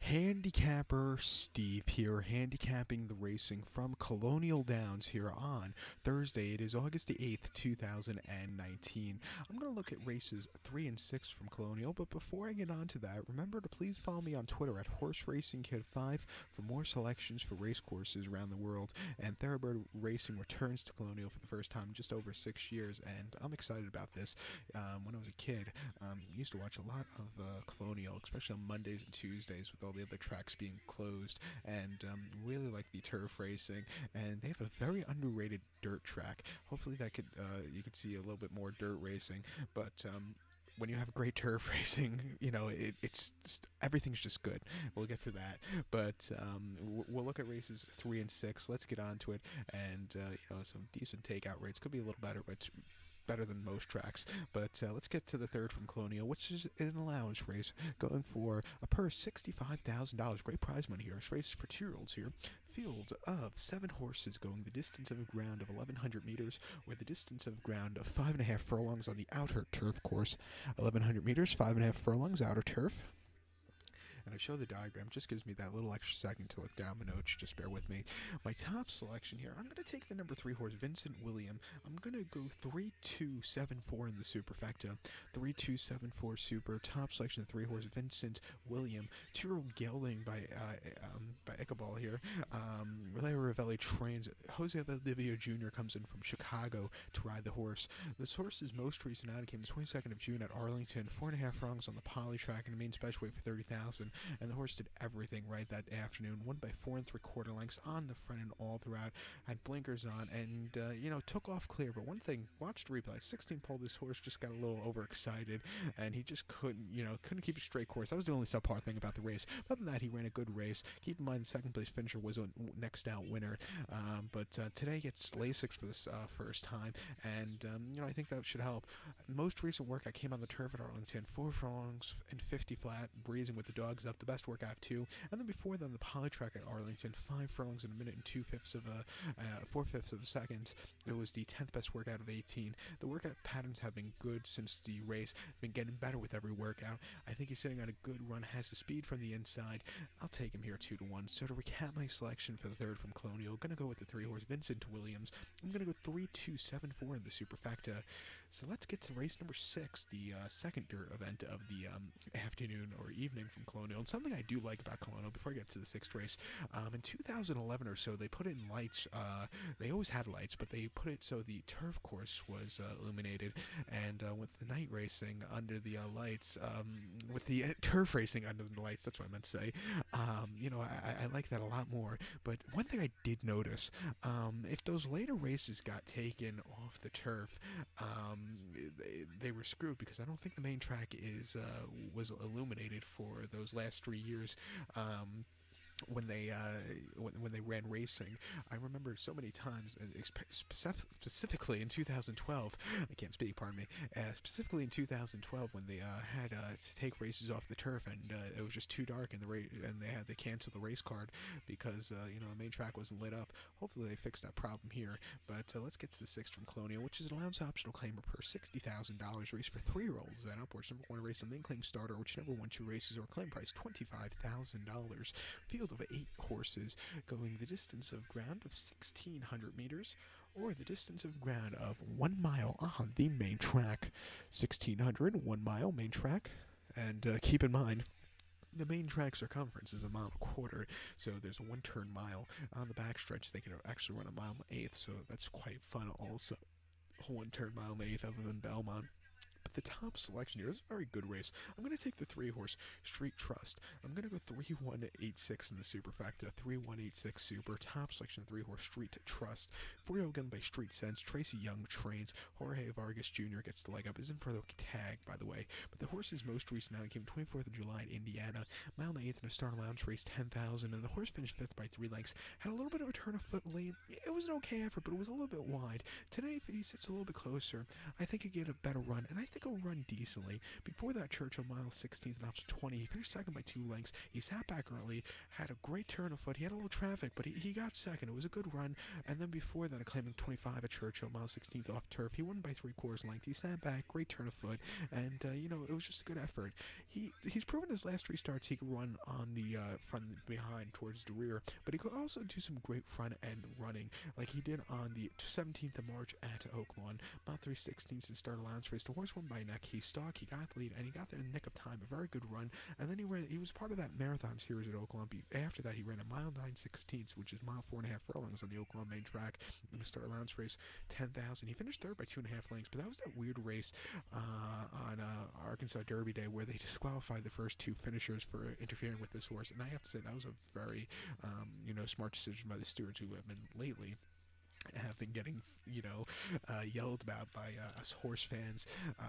Handicapper Steve here, handicapping the racing from Colonial Downs here on Thursday. It is August the 8th, 2019. I'm going to look at races 3 and 6 from Colonial, but before I get on to that, remember to please follow me on Twitter at Horseracingkid5 for more selections for race courses around the world. And thoroughbred racing returns to Colonial for the first time in just over 6 years, and I'm excited about this. When I was a kid, I used to watch a lot of Colonial, especially on Mondays and Tuesdays with all the other tracks being closed, and really like the turf racing, and they have a very underrated dirt track. Hopefully that could you could see a little bit more dirt racing, but when you have great turf racing, you know, it's everything's just good. We'll get to that, but we'll look at races 3 and 6. Let's get on to it, and you know, some decent takeout rates. Could be a little better, but it's better than most tracks. But let's get to the third from Colonial, which is an allowance race, going for a purse $65,000. Great prize money here. This race is for 2-year-olds here. Field of 7 horses going the distance of ground of 1,100 meters, or the distance of ground of 5.5 furlongs on the outer turf course. 1,100 meters, 5.5 furlongs, outer turf. And I show the diagram, just gives me that little extra second to look down my notes, just bear with me. My top selection here, I'm going to take the number 3 horse, Vincent William. I'm going to go 3-2-7-4 in the superfecta. 3-2-7-4 super, top selection of 3 horse, Vincent William. 2-year-old gelding by Ecoball here. Ralea Ravelli trains. Jose Valdivio Jr. comes in from Chicago to ride the horse. This horse's most recent outing came the 22nd of June at Arlington. 4.5 furlongs on the poly track and a main special weight for 30,000. And the horse did everything right that afternoon. Won by 4 3/4 lengths on the front and all throughout. Had blinkers on, and you know, took off clear. But one thing, watched replay. 16 pole. This horse just got a little overexcited, and he just couldn't, you know, couldn't keep a straight course. That was the only subpar thing about the race. Other than that, he ran a good race. Keep in mind, the second place finisher was a next out winner. But today gets Lasix for this first time, and you know, I think that should help. Most recent work, I came on the turf at Arlington, 4 furlongs and 50 flat, breezing with the dog up, the best work I have too. And then before then, the poly track at Arlington, 5 furlongs in a minute and 4/5 of a second. It was the 10th best workout of 18. The workout patterns have been good since the race, been getting better with every workout. I think he's sitting on a good run, has the speed from the inside. I'll take him here 2-1. So to recap my selection for the third from Colonial, gonna go with the 3 horse, Vincent Williams. I'm gonna go 3-2-7-4 in the superfecta. So let's get to race number 6, the second dirt event of the afternoon or evening from Colonial. And something I do like about Colonial, before I get to the 6th race, in 2011 or so, they put in lights. They always had lights, but they put it so the turf course was illuminated, and with the night racing under the lights, with the turf racing under the lights, that's what I meant to say. You know, I like that a lot more. But one thing I did notice, if those later races got taken off the turf, they were screwed, because I don't think the main track is was illuminated for those last 3 years when they ran racing. I remember so many times, specifically in 2012, I can't speak, pardon me, specifically in 2012 when they had to take races off the turf, and it was just too dark, and they had to cancel the race card because you know, the main track wasn't lit up. Hopefully they fixed that problem here. But let's get to the 6th from Colonial, which is an allowance optional claimer per $60,000 race for 3-year-olds and upwards. Number 1 race, an in-claim starter, which never won 2 races, or claim price $25,000. Field of 8 horses going the distance of ground of 1,600 meters, or the distance of ground of 1 mile on the main track. 1,600, 1 mile main track. And keep in mind, the main track circumference is a mile and a quarter, so there's a 1-turn mile. On the backstretch, they can actually run a mile and an eighth, so that's quite fun also. A 1-turn mile and an eighth, other than Belmont. But the top selection here is a very good race. I'm going to take the 3 horse, Street Trust. I'm going to go 3-1-8-6 in the superfecta. 3-1-8-6 super, top selection of 3 horse, Street Trust. 4-year-old gun by Street Sense. Tracy Young trains. Jorge Vargas Jr. gets the leg up. Isn't for the tag, by the way. But the horse's most recent outing came 24th of July in Indiana. Mile and an eighth in a start allowance race, 10,000. And the horse finished 5th by 3 lengths. Had a little bit of a turn of foot lead. It was an okay effort, but it was a little bit wide. Today, if he sits a little bit closer, I think he'd get a better run. And I think still run decently. Before that Churchill mile 16th and option 20, he finished second by 2 lengths. He sat back early, had a great turn of foot. He had a little traffic, but he got second. It was a good run. And then before that, a claiming 25 at Churchill mile 16th off turf. He won by 3/4 length. He sat back, great turn of foot, and you know, it was just a good effort. He's proven his last 3 starts he could run on the front behind towards the rear, but he could also do some great front end running like he did on the 17th of March at Oak Lawn. Mile 3/16 to start allowance race. The horse won by a neck. He stalked, he got the lead, and he got there in the nick of time. A very good run. And then he ran. He was part of that marathon series at Oak Lawn. After that, he ran a mile 9/16, which is mile 4.5 furlongs on the Oak Lawn main track in the start allowance race. 10,000. He finished third by 2.5 lengths, but that was that weird race on Arkansas Derby Day where they disqualified the first 2 finishers for interfering with this horse. And I have to say that was a very, you know, smart decision by the stewards who have been lately have been getting, you know, yelled about by us horse fans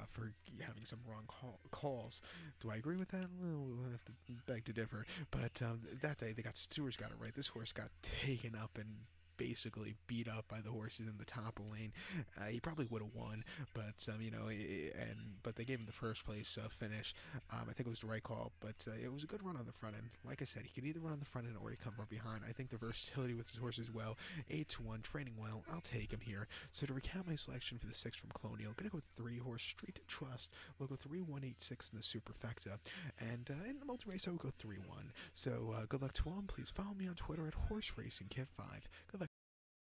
for having some wrong calls. Do I agree with that? We'll have to beg to differ. But that day, stewards got it right. This horse got taken up and basically beat up by the horses in the top lane. He probably would have won, but you know, but they gave him the first place finish. I think it was the right call, but it was a good run on the front end. Like I said, he could either run on the front end or he come from behind. I think the versatility with his horse is well. 8-1, training well. I'll take him here. So to recount my selection for the 6 from Colonial, I'm gonna go with 3-horse Street Trust. We'll go 3-1-8-6 in the superfecta, and in the multi race I would go 3-1. So good luck to all. Please follow me on Twitter at Horseracingkid5. Good luck.